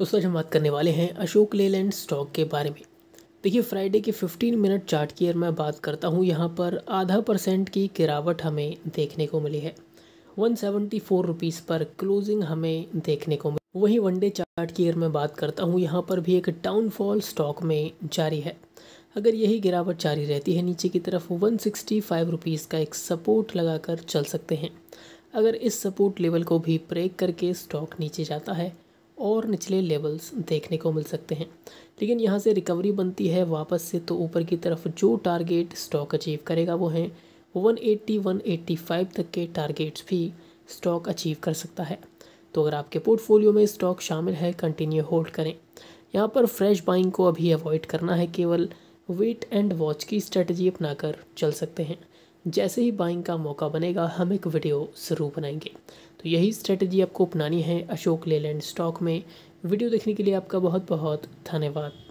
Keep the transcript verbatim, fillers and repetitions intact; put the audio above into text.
दोस्तों आज हम बात करने वाले हैं अशोक लेलैंड स्टॉक के बारे में। देखिए फ्राइडे के पंद्रह मिनट चार्ट की अगर मैं बात करता हूं, यहां पर आधा परसेंट की गिरावट हमें देखने को मिली है। वन सेवेंटी फोर रुपीज़ पर क्लोजिंग हमें देखने को मिली। वहीं वनडे चार्ट की अगर मैं बात करता हूं, यहां पर भी एक डाउनफॉल स्टॉक में जारी है। अगर यही गिरावट जारी रहती है नीचे की तरफ वन सिक्सटी फाइव रुपीज़ का एक सपोर्ट लगाकर चल सकते हैं। अगर इस सपोर्ट लेवल को भी ब्रेक करके स्टॉक नीचे जाता है और निचले लेवल्स देखने को मिल सकते हैं, लेकिन यहाँ से रिकवरी बनती है वापस से तो ऊपर की तरफ जो टारगेट स्टॉक अचीव करेगा वो हैं एक सौ अस्सी, एक सौ पचासी तक के टारगेट्स भी स्टॉक अचीव कर सकता है। तो अगर आपके पोर्टफोलियो में स्टॉक शामिल है कंटिन्यू होल्ड करें। यहाँ पर फ्रेश बाइंग को अभी अवॉइड करना है, केवल वेट एंड वॉच की स्ट्रेटजी अपनाकर चल सकते हैं। जैसे ही बाइंग का मौका बनेगा हम एक वीडियो ज़रूर बनाएंगे। तो यही स्ट्रेटजी आपको अपनानी है अशोक लेलैंड स्टॉक में। वीडियो देखने के लिए आपका बहुत बहुत धन्यवाद।